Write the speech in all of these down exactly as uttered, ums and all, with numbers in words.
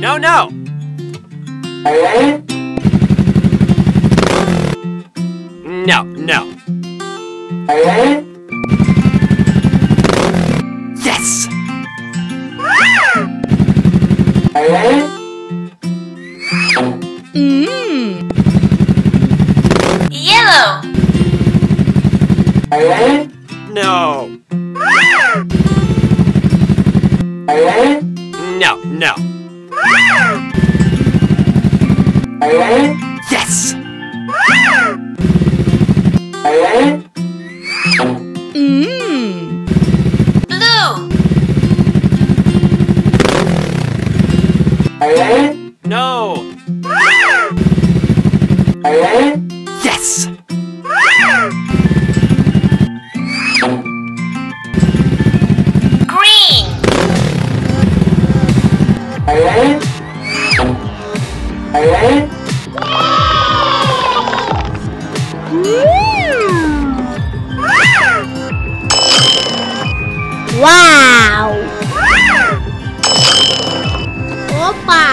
No, no! No, no. Yes! Mmm! Yellow! No! No, no. Yes! Mmm! Blue! No! Yes! Wow! Opa!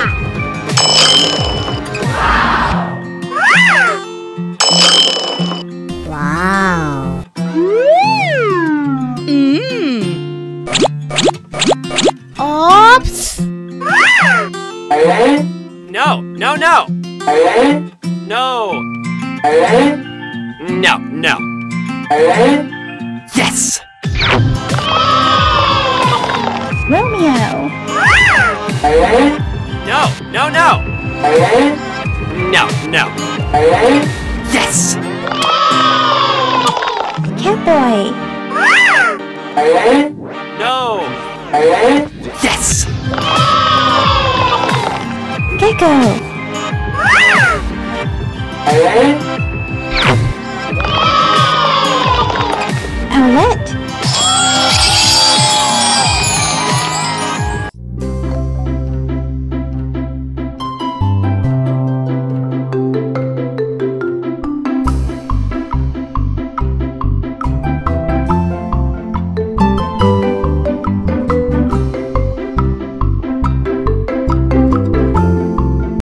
Wow! Mmm! Oops! No! No! No! No! No! No! Yes! Romeo! No, no, no! No, no! Yes! Catboy! No! Yes! Gecko!